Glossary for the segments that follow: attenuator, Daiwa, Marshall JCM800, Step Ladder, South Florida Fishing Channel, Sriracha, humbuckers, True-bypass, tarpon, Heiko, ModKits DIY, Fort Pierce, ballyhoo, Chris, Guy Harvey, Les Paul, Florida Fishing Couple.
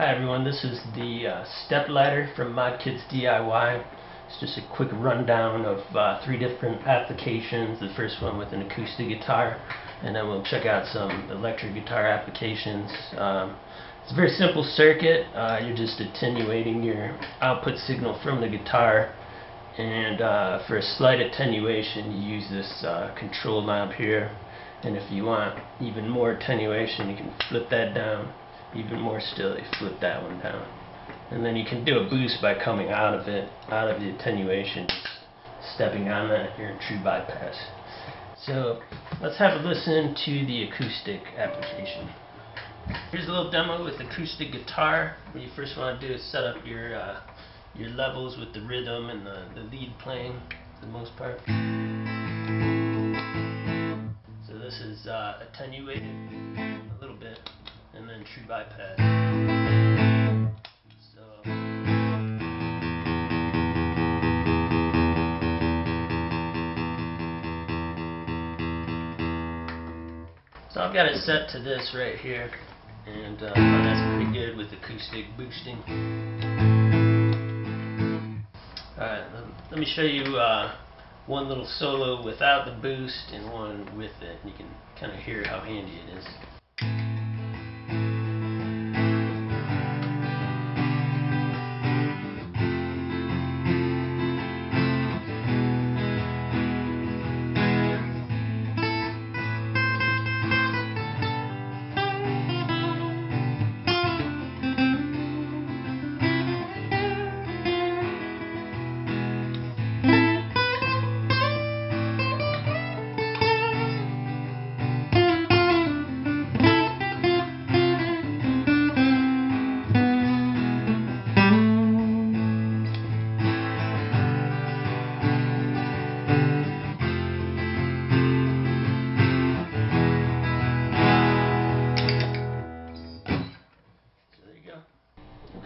Hi everyone, this is the Step Ladder from ModKits DIY. It's just a quick rundown of three different applications. The first one with an acoustic guitar, and then we'll check out some electric guitar applications. It's a very simple circuit. You're just attenuating your output signal from the guitar, and for a slight attenuation you use this control knob here, and if you want even more attenuation you can flip that down. Even more still, you flip that one down. And then you can do a boost by coming out of it, out of the attenuation, stepping on that, your true bypass. So let's have a listen to the acoustic application. Here's a little demo with acoustic guitar. What you first want to do is set up your levels with the rhythm and the lead playing for the most part. So this is attenuated a little bit. And then true bypass. So I've got it set to this right here, and that's pretty good with acoustic boosting. Alright, let me show you one little solo without the boost and one with it. You can kind of hear how handy it is.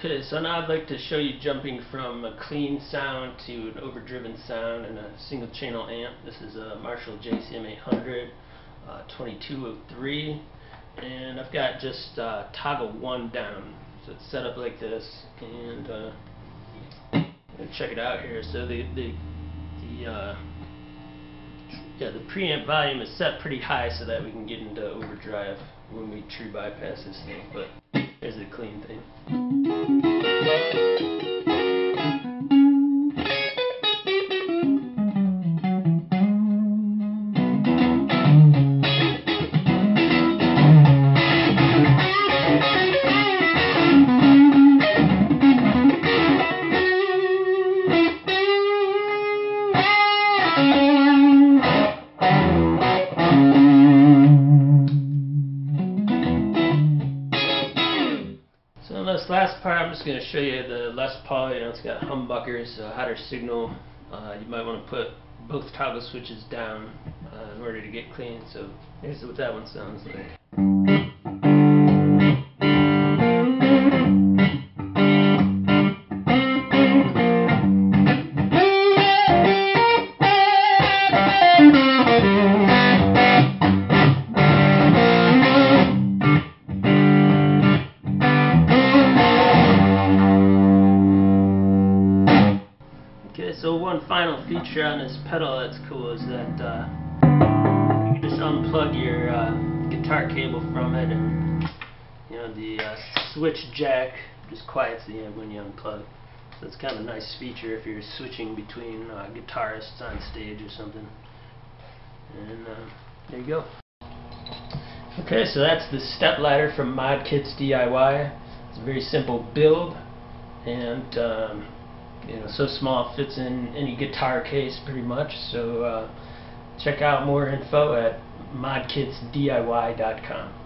Okay, so now I'd like to show you jumping from a clean sound to an overdriven sound in a single channel amp. This is a Marshall JCM800 2203, and I've got just toggle 1 down. So it's set up like this, and check it out here. So the preamp volume is set pretty high so that we can get into overdrive when we true bypass this thing, but there's the clean thing. So in this last part, I'm just going to show you the Les Paul. It's got humbuckers, a hotter signal. You might want to put both toggle switches down in order to get clean. So here's what that one sounds like. So one final feature on this pedal that's cool is that you can just unplug your guitar cable from it, and you know the switch jack just quiets the amp when you unplug. So it's kind of a nice feature if you're switching between guitarists on stage or something. And there you go. Okay, so that's the Step Ladder from ModKits DIY. It's a very simple build, and you know, so small, fits in any guitar case pretty much. So check out more info at modkitsdiy.com.